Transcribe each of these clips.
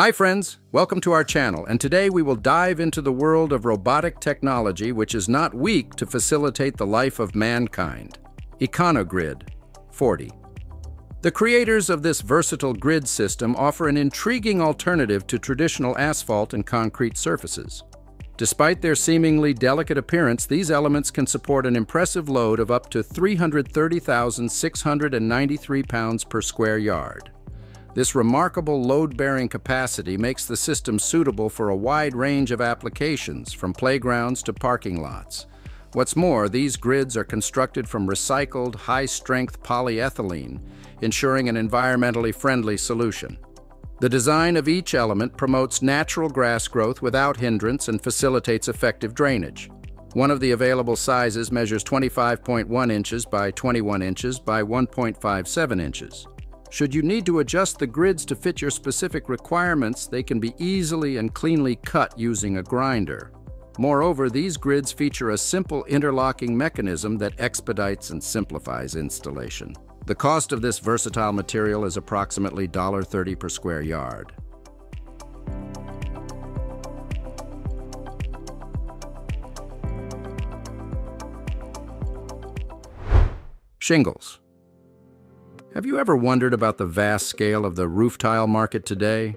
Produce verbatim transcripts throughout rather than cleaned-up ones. Hi friends, welcome to our channel, and today we will dive into the world of robotic technology which is not weak to facilitate the life of mankind. EconoGrid forty. The creators of this versatile grid system offer an intriguing alternative to traditional asphalt and concrete surfaces. Despite their seemingly delicate appearance, these elements can support an impressive load of up to three hundred thirty thousand six hundred ninety-three pounds per square yard. This remarkable load-bearing capacity makes the system suitable for a wide range of applications, from playgrounds to parking lots. What's more, these grids are constructed from recycled, high-strength polyethylene, ensuring an environmentally friendly solution. The design of each element promotes natural grass growth without hindrance and facilitates effective drainage. One of the available sizes measures twenty-five point one inches by twenty-one inches by one point five seven inches. Should you need to adjust the grids to fit your specific requirements, they can be easily and cleanly cut using a grinder. Moreover, these grids feature a simple interlocking mechanism that expedites and simplifies installation. The cost of this versatile material is approximately one dollar thirty per square yard. Shingles. Have you ever wondered about the vast scale of the roof tile market today?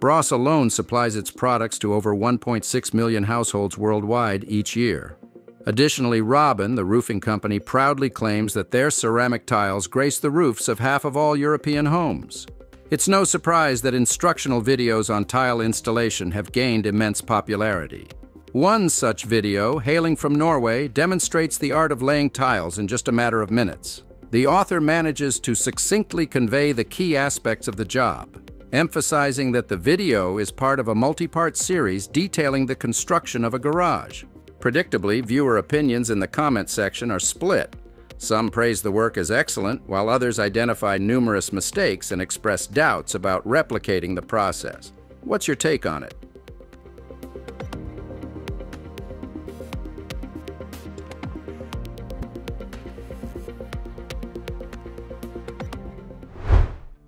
Bross alone supplies its products to over one point six million households worldwide each year. Additionally, Robin, the roofing company, proudly claims that their ceramic tiles grace the roofs of half of all European homes. It's no surprise that instructional videos on tile installation have gained immense popularity. One such video, hailing from Norway, demonstrates the art of laying tiles in just a matter of minutes. The author manages to succinctly convey the key aspects of the job, emphasizing that the video is part of a multi-part series detailing the construction of a garage. Predictably, viewer opinions in the comment section are split. Some praise the work as excellent, while others identify numerous mistakes and express doubts about replicating the process. What's your take on it?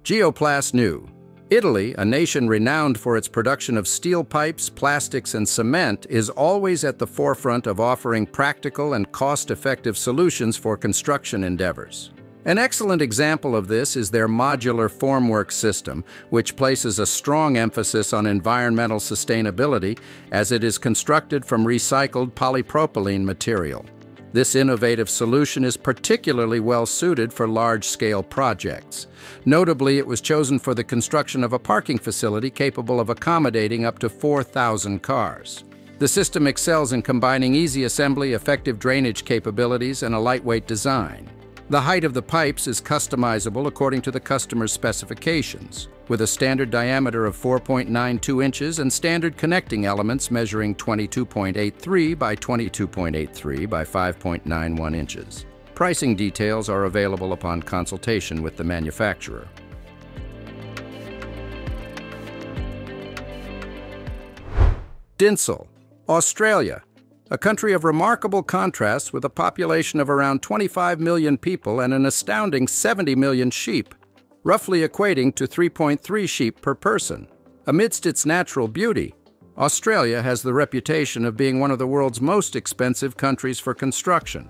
Geoplast New. Italy, a nation renowned for its production of steel pipes, plastics, and cement, is always at the forefront of offering practical and cost-effective solutions for construction endeavors. An excellent example of this is their modular formwork system, which places a strong emphasis on environmental sustainability as it is constructed from recycled polypropylene material. This innovative solution is particularly well-suited for large-scale projects. Notably, it was chosen for the construction of a parking facility capable of accommodating up to four thousand cars. The system excels in combining easy assembly, effective drainage capabilities, and a lightweight design. The height of the pipes is customizable according to the customer's specifications, with a standard diameter of four point nine two inches and standard connecting elements measuring twenty-two point eight three by twenty-two point eight three by five point nine one inches. Pricing details are available upon consultation with the manufacturer. Dinsel, Australia, a country of remarkable contrasts with a population of around twenty-five million people and an astounding seventy million sheep, roughly equating to three point three sheep per person. Amidst its natural beauty, Australia has the reputation of being one of the world's most expensive countries for construction.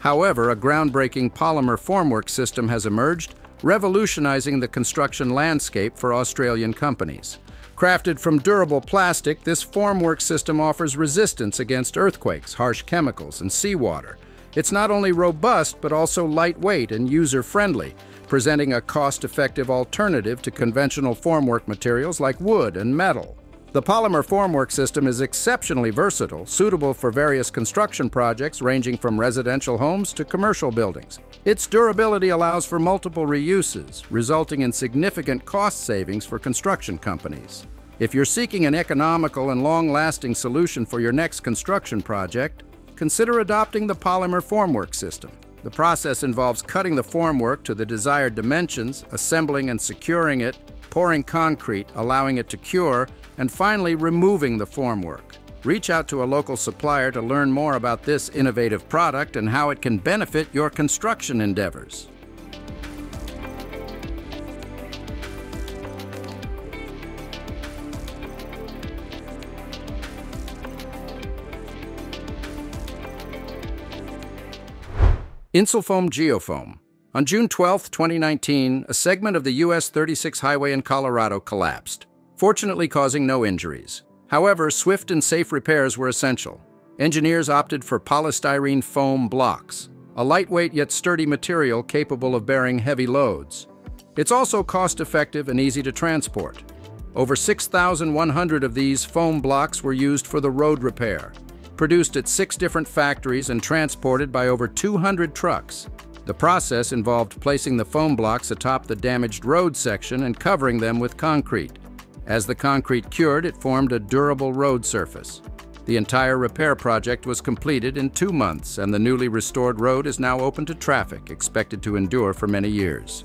However, a groundbreaking polymer formwork system has emerged, revolutionizing the construction landscape for Australian companies. Crafted from durable plastic, this formwork system offers resistance against earthquakes, harsh chemicals, and seawater. It's not only robust, but also lightweight and user-friendly, presenting a cost-effective alternative to conventional formwork materials like wood and metal. The polymer formwork system is exceptionally versatile, suitable for various construction projects ranging from residential homes to commercial buildings. Its durability allows for multiple reuses, resulting in significant cost savings for construction companies. If you're seeking an economical and long-lasting solution for your next construction project, consider adopting the polymer formwork system. The process involves cutting the formwork to the desired dimensions, assembling and securing it, pouring concrete, allowing it to cure, and finally removing the formwork. Reach out to a local supplier to learn more about this innovative product and how it can benefit your construction endeavors. Insulfoam Geofoam. On June twelfth, twenty nineteen, a segment of the U S thirty-six highway in Colorado collapsed, fortunately causing no injuries. However, swift and safe repairs were essential. Engineers opted for polystyrene foam blocks, a lightweight yet sturdy material capable of bearing heavy loads. It's also cost-effective and easy to transport. Over six thousand one hundred of these foam blocks were used for the road repair, produced at six different factories and transported by over two hundred trucks. The process involved placing the foam blocks atop the damaged road section and covering them with concrete. As the concrete cured, it formed a durable road surface. The entire repair project was completed in two months, and the newly restored road is now open to traffic, expected to endure for many years.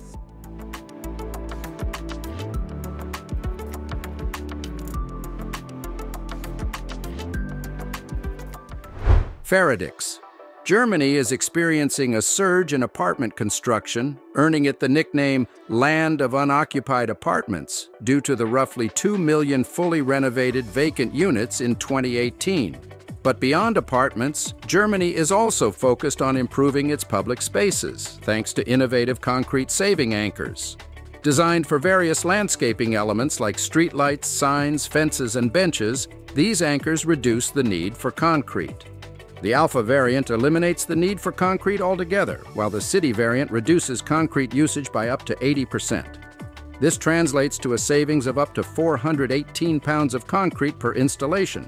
Faradix. Germany is experiencing a surge in apartment construction, earning it the nickname Land of Unoccupied Apartments due to the roughly two million fully renovated vacant units in twenty eighteen. But beyond apartments, Germany is also focused on improving its public spaces, thanks to innovative concrete saving anchors. Designed for various landscaping elements like streetlights, signs, fences, and benches, these anchors reduce the need for concrete. The alpha variant eliminates the need for concrete altogether, while the city variant reduces concrete usage by up to eighty percent. This translates to a savings of up to four hundred eighteen pounds of concrete per installation,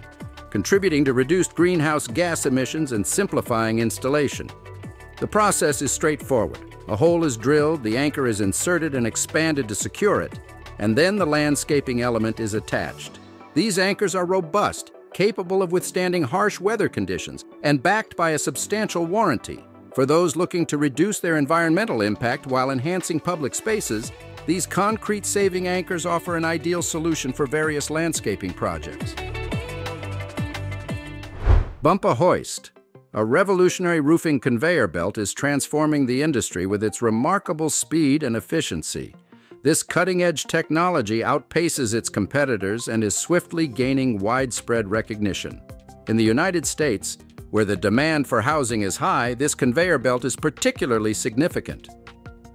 contributing to reduced greenhouse gas emissions and simplifying installation. The process is straightforward. A hole is drilled, the anchor is inserted and expanded to secure it, and then the landscaping element is attached. These anchors are robust, capable of withstanding harsh weather conditions and backed by a substantial warranty. For those looking to reduce their environmental impact while enhancing public spaces, these concrete saving anchors offer an ideal solution for various landscaping projects. Bumpa Hoist. A revolutionary roofing conveyor belt is transforming the industry with its remarkable speed and efficiency. This cutting-edge technology outpaces its competitors and is swiftly gaining widespread recognition. In the United States, where the demand for housing is high, this conveyor belt is particularly significant.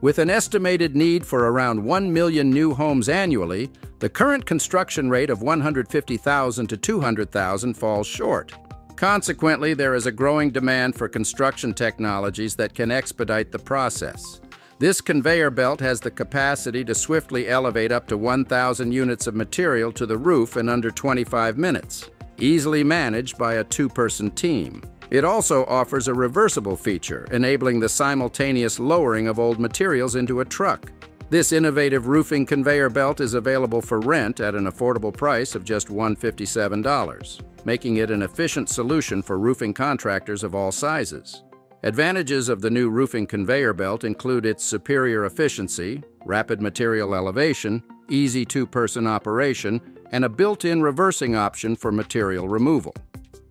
With an estimated need for around one million new homes annually, the current construction rate of one hundred fifty thousand to two hundred thousand falls short. Consequently, there is a growing demand for construction technologies that can expedite the process. This conveyor belt has the capacity to swiftly elevate up to one thousand units of material to the roof in under twenty-five minutes, easily managed by a two-person team. It also offers a reversible feature, enabling the simultaneous lowering of old materials into a truck. This innovative roofing conveyor belt is available for rent at an affordable price of just one hundred fifty-seven dollars, making it an efficient solution for roofing contractors of all sizes. Advantages of the new roofing conveyor belt include its superior efficiency, rapid material elevation, easy two-person operation, and a built-in reversing option for material removal.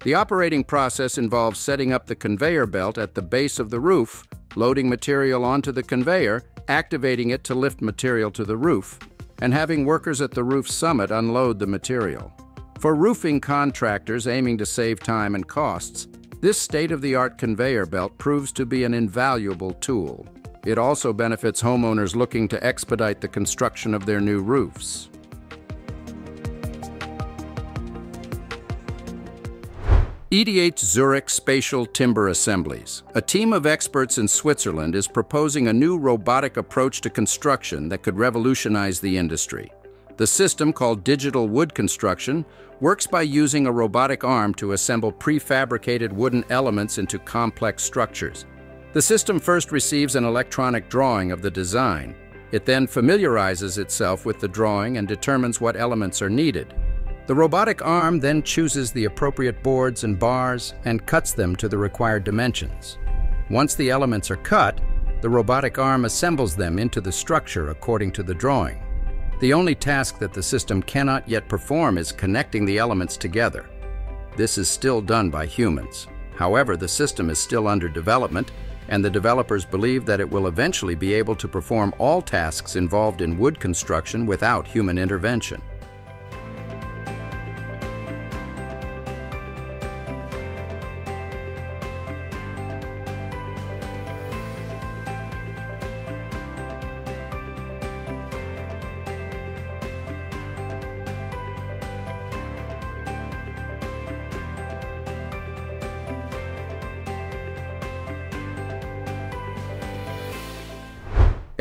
The operating process involves setting up the conveyor belt at the base of the roof, loading material onto the conveyor, activating it to lift material to the roof, and having workers at the roof summit unload the material. For roofing contractors aiming to save time and costs, this state-of-the-art conveyor belt proves to be an invaluable tool. It also benefits homeowners looking to expedite the construction of their new roofs. E D H Zurich Spatial Timber Assemblies. A team of experts in Switzerland is proposing a new robotic approach to construction that could revolutionize the industry. The system, called digital wood construction, works by using a robotic arm to assemble prefabricated wooden elements into complex structures. The system first receives an electronic drawing of the design. It then familiarizes itself with the drawing and determines what elements are needed. The robotic arm then chooses the appropriate boards and bars and cuts them to the required dimensions. Once the elements are cut, the robotic arm assembles them into the structure according to the drawing. The only task that the system cannot yet perform is connecting the elements together. This is still done by humans. However, the system is still under development, and the developers believe that it will eventually be able to perform all tasks involved in wood construction without human intervention.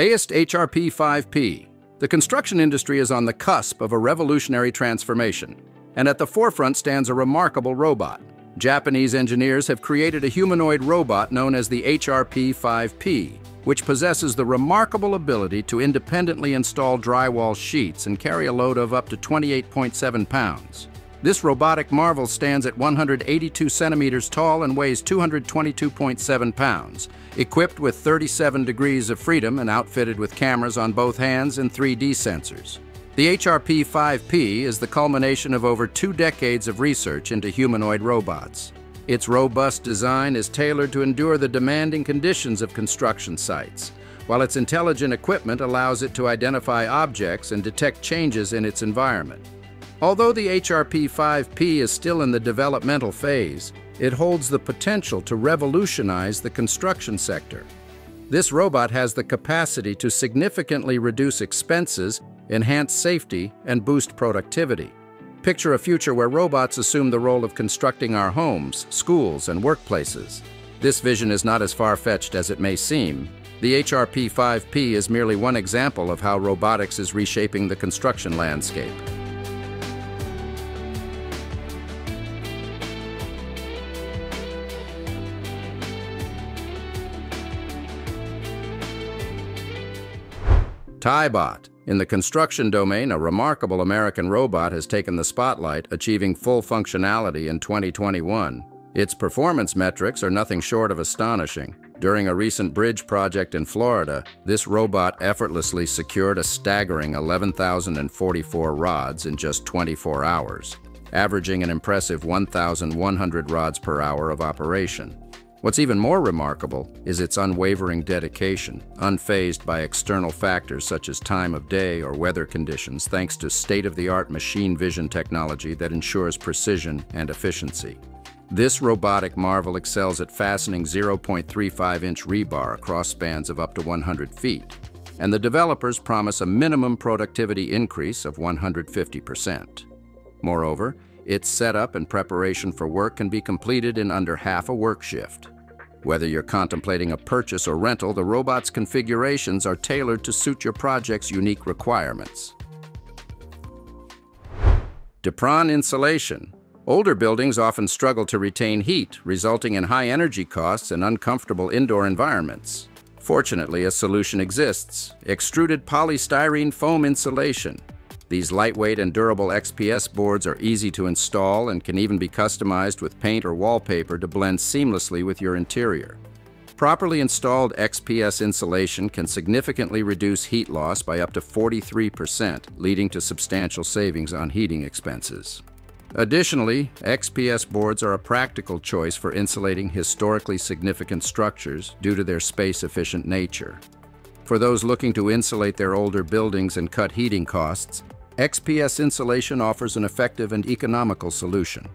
A I S T H R P five P. The construction industry is on the cusp of a revolutionary transformation, and at the forefront stands a remarkable robot. Japanese engineers have created a humanoid robot known as the H R P five P, which possesses the remarkable ability to independently install drywall sheets and carry a load of up to twenty-eight point seven pounds. This robotic marvel stands at one hundred eighty-two centimeters tall and weighs two hundred twenty-two point seven pounds, equipped with thirty-seven degrees of freedom and outfitted with cameras on both hands and three D sensors. The H R P five P is the culmination of over two decades of research into humanoid robots. Its robust design is tailored to endure the demanding conditions of construction sites, while its intelligent equipment allows it to identify objects and detect changes in its environment. Although the H R P five P is still in the developmental phase, it holds the potential to revolutionize the construction sector. This robot has the capacity to significantly reduce expenses, enhance safety, and boost productivity. Picture a future where robots assume the role of constructing our homes, schools, and workplaces. This vision is not as far-fetched as it may seem. The H R P five P is merely one example of how robotics is reshaping the construction landscape. Tybot. In the construction domain, a remarkable American robot has taken the spotlight, achieving full functionality in twenty twenty-one. Its performance metrics are nothing short of astonishing. During a recent bridge project in Florida, this robot effortlessly secured a staggering eleven thousand forty-four rods in just twenty-four hours, averaging an impressive one thousand one hundred rods per hour of operation. What's even more remarkable is its unwavering dedication, unfazed by external factors such as time of day or weather conditions, thanks to state-of-the-art machine vision technology that ensures precision and efficiency. This robotic marvel excels at fastening zero point three five inch rebar across spans of up to one hundred feet, and the developers promise a minimum productivity increase of one hundred fifty percent. Moreover, its setup and preparation for work can be completed in under half a work shift. Whether you're contemplating a purchase or rental, the robot's configurations are tailored to suit your project's unique requirements. Depron insulation. Older buildings often struggle to retain heat, resulting in high energy costs and uncomfortable indoor environments. Fortunately, a solution exists: extruded polystyrene foam insulation. These lightweight and durable X P S boards are easy to install and can even be customized with paint or wallpaper to blend seamlessly with your interior. Properly installed X P S insulation can significantly reduce heat loss by up to forty-three percent, leading to substantial savings on heating expenses. Additionally, X P S boards are a practical choice for insulating historically significant structures due to their space-efficient nature. For those looking to insulate their older buildings and cut heating costs, X P S insulation offers an effective and economical solution.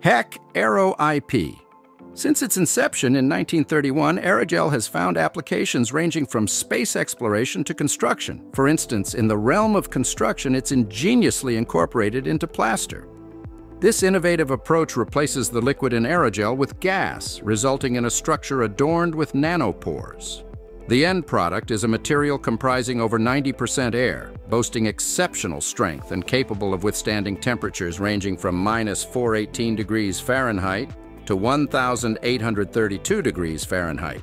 Heck Aero I P. Since its inception in nineteen thirty-one, Aerogel has found applications ranging from space exploration to construction. For instance, in the realm of construction, it's ingeniously incorporated into plaster. This innovative approach replaces the liquid in aerogel with gas, resulting in a structure adorned with nanopores. The end product is a material comprising over ninety percent air, boasting exceptional strength and capable of withstanding temperatures ranging from minus four hundred eighteen degrees Fahrenheit to one thousand eight hundred thirty-two degrees Fahrenheit.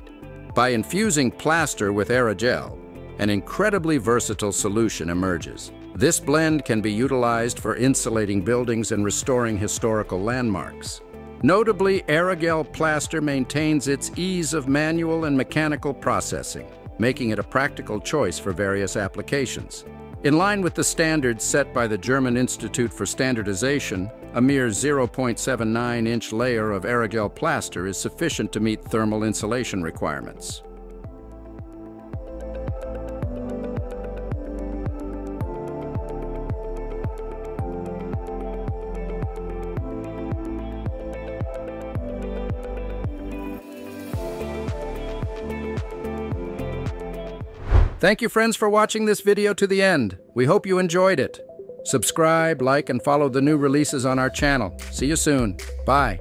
By infusing plaster with aerogel, an incredibly versatile solution emerges. This blend can be utilized for insulating buildings and restoring historical landmarks. Notably, aerogel plaster maintains its ease of manual and mechanical processing, making it a practical choice for various applications. In line with the standards set by the German Institute for Standardization, a mere zero point seven nine inch layer of aerogel plaster is sufficient to meet thermal insulation requirements. Thank you, friends, for watching this video to the end. We hope you enjoyed it. Subscribe, like, and follow the new releases on our channel. See you soon. Bye.